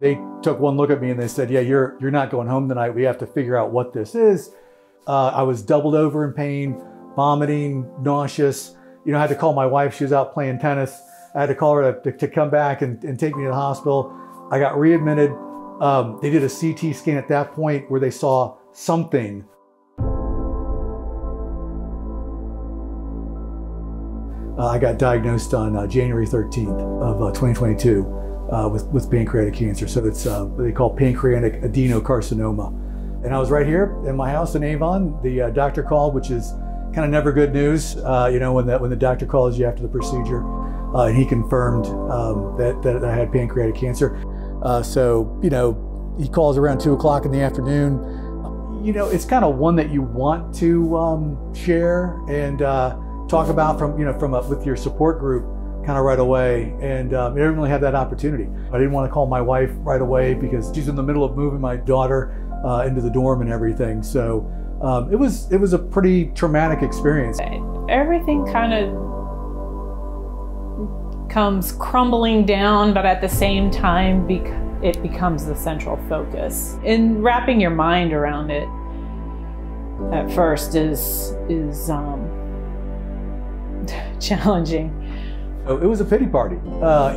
They took one look at me and they said, yeah, you're not going home tonight. We have to figure out what this is. I was doubled over in pain, vomiting, nauseous. You know, I had to call my wife. She was out playing tennis. I had to call her to come back and take me to the hospital. I got readmitted. They did a CT scan at that point where they saw something. I got diagnosed on January 13th of 2022 with pancreatic cancer. So it's what they call pancreatic adenocarcinoma. And I was right here in my house in Avon. The doctor called, which is kind of never good news. You know, when the doctor calls you after the procedure, and he confirmed that I had pancreatic cancer. So, you know, he calls around 2 o'clock in the afternoon. You know, it's kind of one that you want to share and talk about with your support group kind of right away. And I didn't really have that opportunity. I didn't want to call my wife right away because she's in the middle of moving my daughter into the dorm and everything. So it was a pretty traumatic experience. Everything kind of comes crumbling down, but at the same time, it becomes the central focus. And wrapping your mind around it at first is challenging. It was a pity party.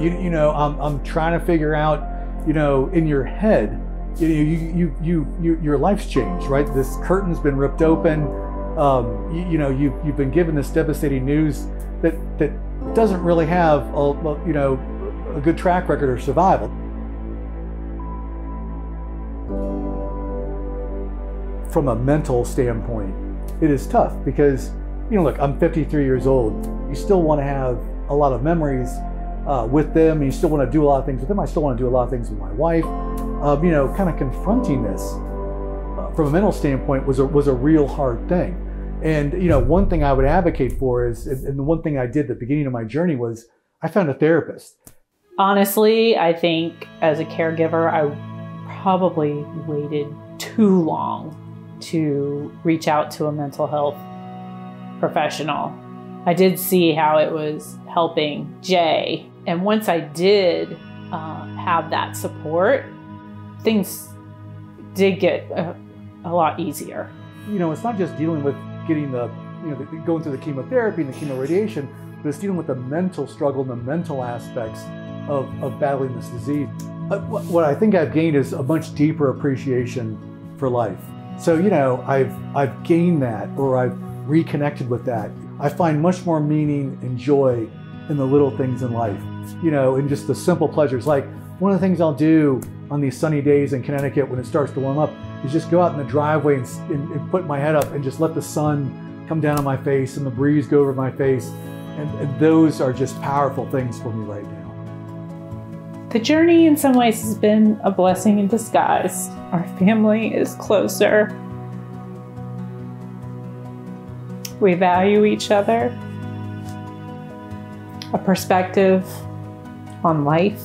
You know, I'm trying to figure out, you know, in your head, your life's changed, right? This curtain's been ripped open. You know, you've been given this devastating news that doesn't really have a good track record of survival. From a mental standpoint, it is tough because, you know, look, I'm 53 years old. You still want to have a lot of memories with them. And you still want to do a lot of things with them. I still want to do a lot of things with my wife. You know, kind of confronting this from a mental standpoint was a real hard thing. And, you know, one thing I would advocate for is, and the one thing I did at the beginning of my journey was I found a therapist. Honestly, I think as a caregiver, I probably waited too long to reach out to a mental health professional. I did see how it was helping Jay. And once I did have that support, things did get a lot easier. You know, it's not just dealing with getting going through the chemotherapy and the chemoradiation, but it's dealing with the mental struggle and the mental aspects of battling this disease. What I think I've gained is a much deeper appreciation for life. So, you know, I've gained that, or I've reconnected with that. I find much more meaning and joy in the little things in life, you know, and just the simple pleasures. Like one of the things I'll do on these sunny days in Connecticut when it starts to warm up is just go out in the driveway and put my head up and just let the sun come down on my face and the breeze go over my face. And those are just powerful things for me right now. The journey in some ways has been a blessing in disguise. Our family is closer. We value each other, a perspective on life.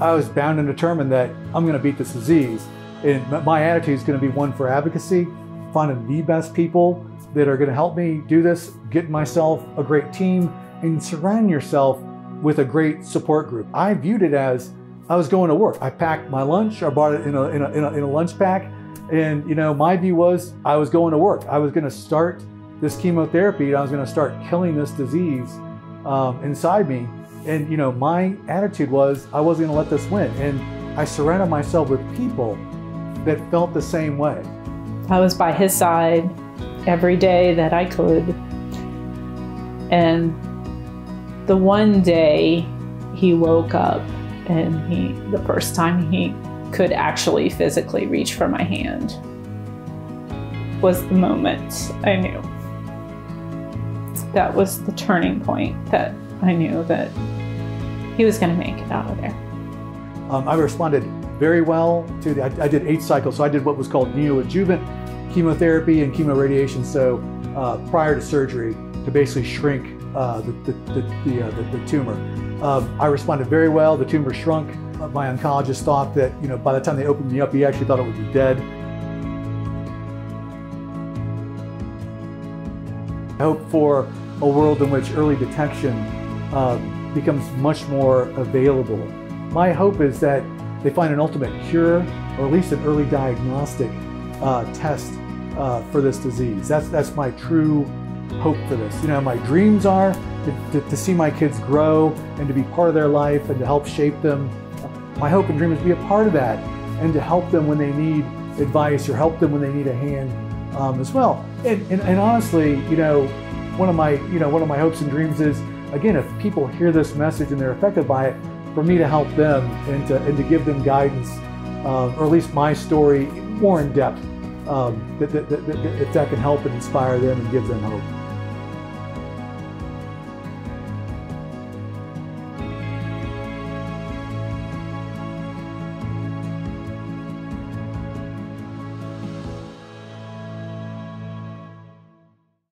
I was bound and determined that I'm going to beat this disease, and my attitude is going to be one for advocacy, finding the best people that are going to help me do this, getting myself a great team, and surrounding yourself with a great support group. I viewed it as I was going to work. I packed my lunch. I bought it in a lunch pack. And, you know, my view was I was going to work. I was going to start this chemotherapy and I was going to start killing this disease inside me. And, you know, my attitude was I wasn't going to let this win. And I surrounded myself with people that felt the same way. I was by his side every day that I could. And the one day he woke up, and the first time he could actually physically reach for my hand was the moment I knew. That was the turning point that I knew that he was going to make it out of there. I responded very well to I did 8 cycles. So I did what was called neoadjuvant chemotherapy and chemoradiation. So prior to surgery to basically shrink the tumor. I responded very well. The tumor shrunk. My oncologist thought that, you know, by the time they opened me up, he actually thought it would be dead. I hope for a world in which early detection becomes much more available. My hope is that they find an ultimate cure, or at least an early diagnostic test for this disease. That's my true hope for this. You know, my dreams are to see my kids grow and to be part of their life and to help shape them. My hope and dream is to be a part of that and to help them when they need advice or help them when they need a hand as well. And honestly, you know, one of my hopes and dreams is, again, if people hear this message and they're affected by it, for me to help them and to give them guidance, or at least my story more in depth, if that can help and inspire them and give them hope.